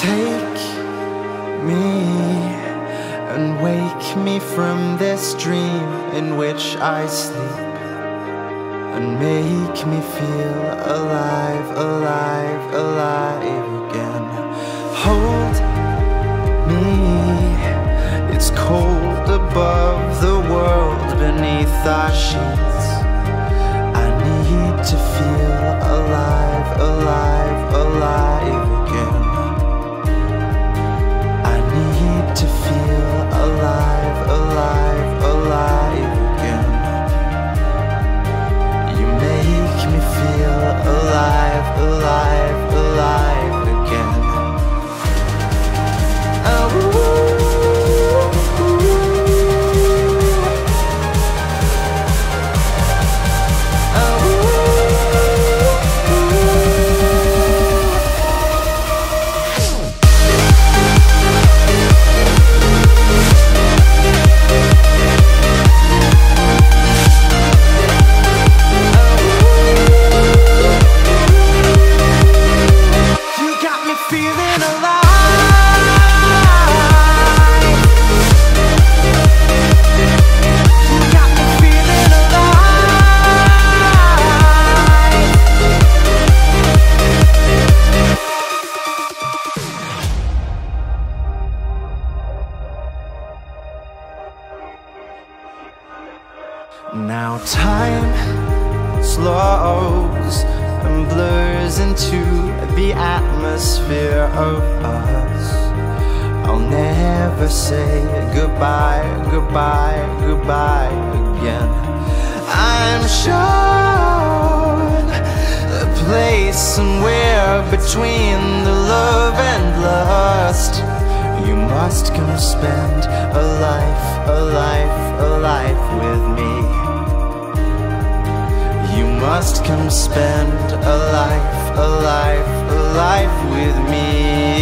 Take me and wake me from this dream in which I sleep, and make me feel alive, alive, alive again. Hold me, it's cold above the world beneath our sheets. I need to feel alive, alive, alive again. I need to feel alive, alive, alive again. You make me feel alive, alive, alive again. Oh. Now time slows and blurs into the atmosphere of us. I'll never say goodbye, goodbye, goodbye again. I'm sure a place somewhere between the love and lust. You must come spend a life, a life, a life with me. You must come spend a life, a life, a life with me.